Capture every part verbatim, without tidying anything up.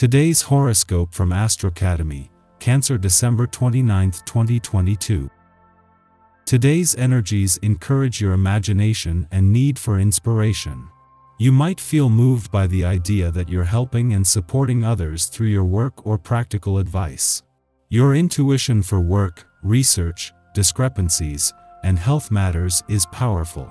Today's horoscope from Astro Academy, Cancer, December twenty-ninth, twenty twenty-two. Today's energies encourage your imagination and need for inspiration. You might feel moved by the idea that you're helping and supporting others through your work or practical advice. Your intuition for work, research, discrepancies, and health matters is powerful.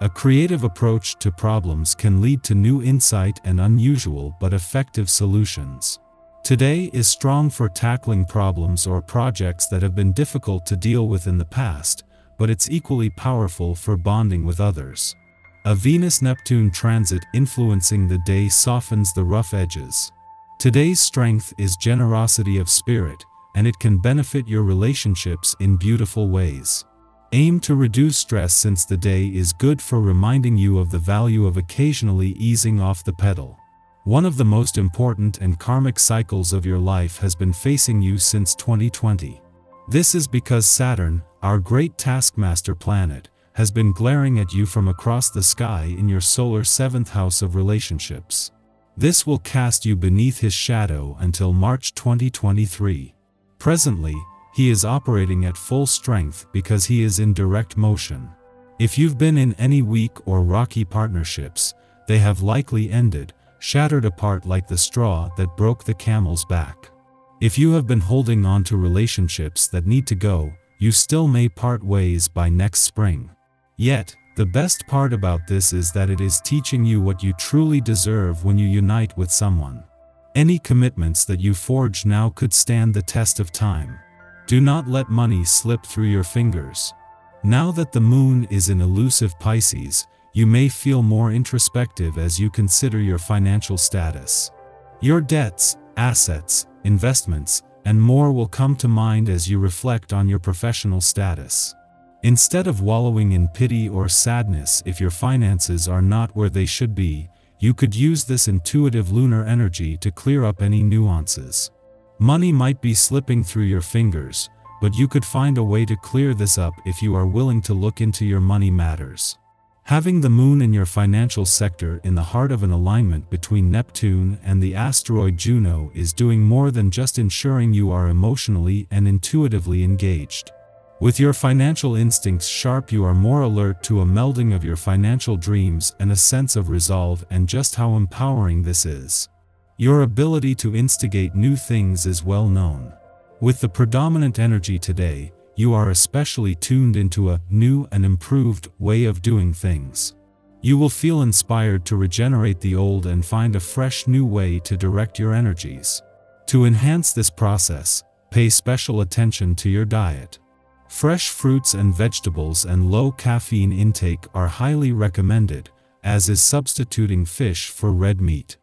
A creative approach to problems can lead to new insight and unusual but effective solutions. Today is strong for tackling problems or projects that have been difficult to deal with in the past, but it's equally powerful for bonding with others. A Venus-Neptune transit influencing the day softens the rough edges. Today's strength is generosity of spirit, and it can benefit your relationships in beautiful ways. Aim to reduce stress since the day is good for reminding you of the value of occasionally easing off the pedal. One of the most important and karmic cycles of your life has been facing you since twenty twenty. This is because Saturn, our great taskmaster planet, has been glaring at you from across the sky in your solar seventh house of relationships. This will cast you beneath his shadow until March twenty twenty-three. Presently, he is operating at full strength because he is in direct motion. If you've been in any weak or rocky partnerships, they have likely ended, shattered apart like the straw that broke the camel's back. If you have been holding on to relationships that need to go, you still may part ways by next spring. Yet, the best part about this is that it is teaching you what you truly deserve when you unite with someone. Any commitments that you forge now could stand the test of time. Do not let money slip through your fingers. Now that the moon is in elusive Pisces, you may feel more introspective as you consider your financial status. Your debts, assets, investments, and more will come to mind as you reflect on your professional status. Instead of wallowing in pity or sadness if your finances are not where they should be, you could use this intuitive lunar energy to clear up any nuances. Money might be slipping through your fingers, but you could find a way to clear this up if you are willing to look into your money matters. Having the moon in your financial sector in the heart of an alignment between Neptune and the asteroid Juno is doing more than just ensuring you are emotionally and intuitively engaged. With your financial instincts sharp, you are more alert to a melding of your financial dreams and a sense of resolve, and just how empowering this is. Your ability to instigate new things is well known. With the predominant energy today, you are especially tuned into a new and improved way of doing things. You will feel inspired to regenerate the old and find a fresh new way to direct your energies. To enhance this process, pay special attention to your diet. Fresh fruits and vegetables and low caffeine intake are highly recommended, as is substituting fish for red meat.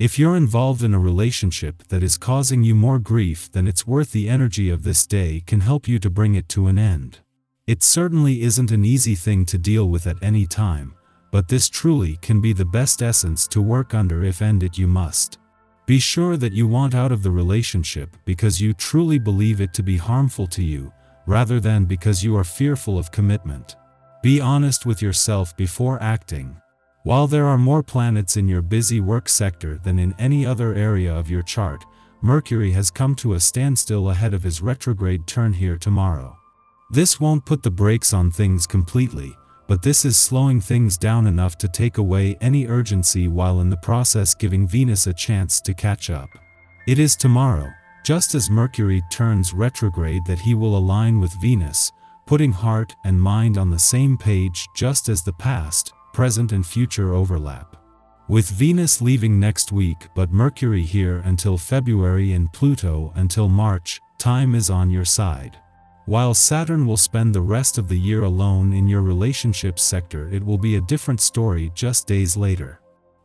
If you're involved in a relationship that is causing you more grief than it's worth, the energy of this day can help you to bring it to an end. It certainly isn't an easy thing to deal with at any time, but this truly can be the best essence to work under if and it you must. Be sure that you want out of the relationship because you truly believe it to be harmful to you, rather than because you are fearful of commitment. Be honest with yourself before acting. While there are more planets in your busy work sector than in any other area of your chart, Mercury has come to a standstill ahead of his retrograde turn here tomorrow. This won't put the brakes on things completely, but this is slowing things down enough to take away any urgency while in the process giving Venus a chance to catch up. It is tomorrow, just as Mercury turns retrograde, that he will align with Venus, putting heart and mind on the same page just as the past, present and future overlap. With Venus leaving next week but Mercury here until February and Pluto until March, time is on your side. While Saturn will spend the rest of the year alone in your relationship sector, it will be a different story just days later.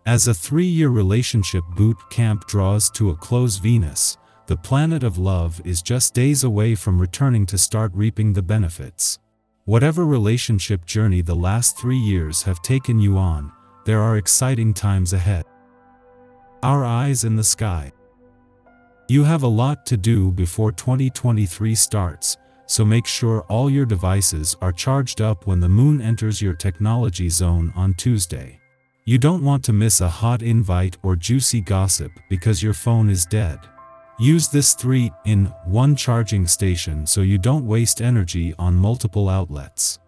As a three-year relationship boot camp draws to a close, Venus, the planet of love, is just days away from returning to start reaping the benefits. Whatever relationship journey the last three years have taken you on, there are exciting times ahead. Our eyes in the sky. You have a lot to do before twenty twenty-three starts, so make sure all your devices are charged up when the moon enters your technology zone on Tuesday. You don't want to miss a hot invite or juicy gossip because your phone is dead. Use this three in one charging station so you don't waste energy on multiple outlets.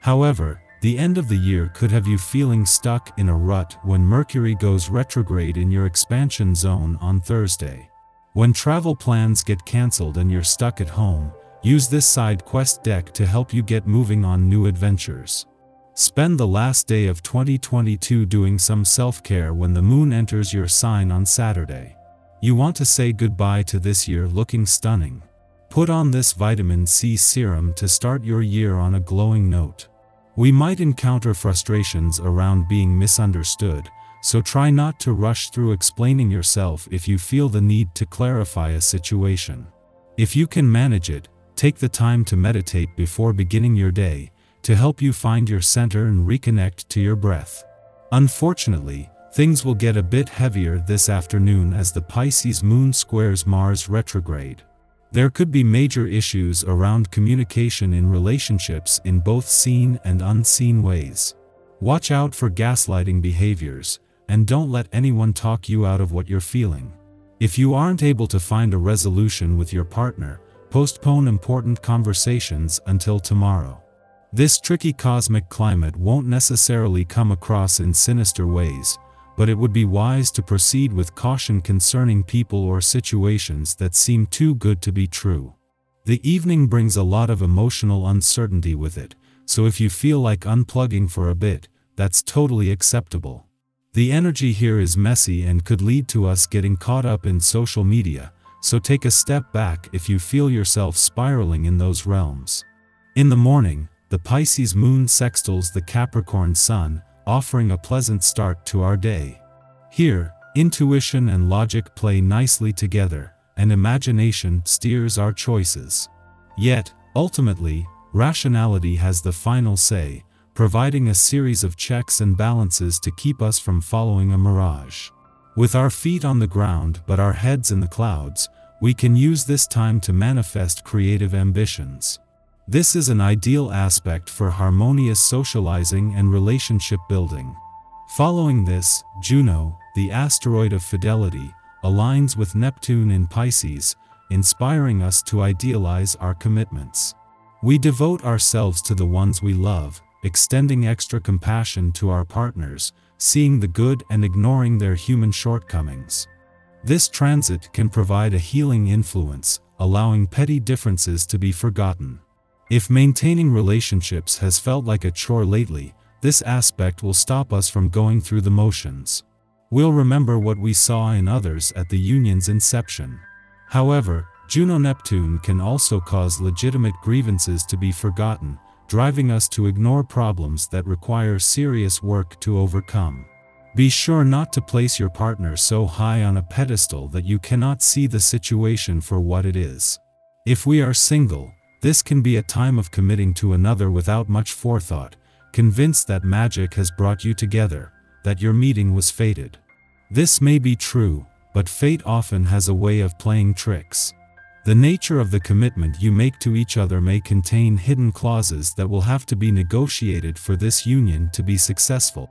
However, the end of the year could have you feeling stuck in a rut when Mercury goes retrograde in your expansion zone on Thursday. When travel plans get cancelled and you're stuck at home, use this side quest deck to help you get moving on new adventures. Spend the last day of twenty twenty-two doing some self-care when the moon enters your sign on Saturday. You want to say goodbye to this year looking stunning. Put on this vitamin C serum to start your year on a glowing note. We might encounter frustrations around being misunderstood, so try not to rush through explaining yourself if you feel the need to clarify a situation. If you can manage it, take the time to meditate before beginning your day, to help you find your center and reconnect to your breath. Unfortunately, things will get a bit heavier this afternoon as the Pisces moon squares Mars retrograde. There could be major issues around communication in relationships in both seen and unseen ways. Watch out for gaslighting behaviors, and don't let anyone talk you out of what you're feeling. If you aren't able to find a resolution with your partner, postpone important conversations until tomorrow. This tricky cosmic climate won't necessarily come across in sinister ways, but it would be wise to proceed with caution concerning people or situations that seem too good to be true. The evening brings a lot of emotional uncertainty with it, so if you feel like unplugging for a bit, that's totally acceptable. The energy here is messy and could lead to us getting caught up in social media, so take a step back if you feel yourself spiraling in those realms. In the morning, the Pisces moon sextiles the Capricorn sun, offering a pleasant start to our day. Here, intuition and logic play nicely together, and imagination steers our choices. Yet, ultimately, rationality has the final say, providing a series of checks and balances to keep us from following a mirage. With our feet on the ground but our heads in the clouds, we can use this time to manifest creative ambitions. This is an ideal aspect for harmonious socializing and relationship building. Following this, Juno, the asteroid of fidelity, aligns with Neptune in Pisces, inspiring us to idealize our commitments. We devote ourselves to the ones we love, extending extra compassion to our partners, seeing the good and ignoring their human shortcomings. This transit can provide a healing influence, allowing petty differences to be forgotten. If maintaining relationships has felt like a chore lately, this aspect will stop us from going through the motions. We'll remember what we saw in others at the union's inception. However, Juno-Neptune can also cause legitimate grievances to be forgotten, driving us to ignore problems that require serious work to overcome. Be sure not to place your partner so high on a pedestal that you cannot see the situation for what it is. If we are single, this can be a time of committing to another without much forethought, convinced that magic has brought you together, that your meeting was fated. This may be true, but fate often has a way of playing tricks. The nature of the commitment you make to each other may contain hidden clauses that will have to be negotiated for this union to be successful.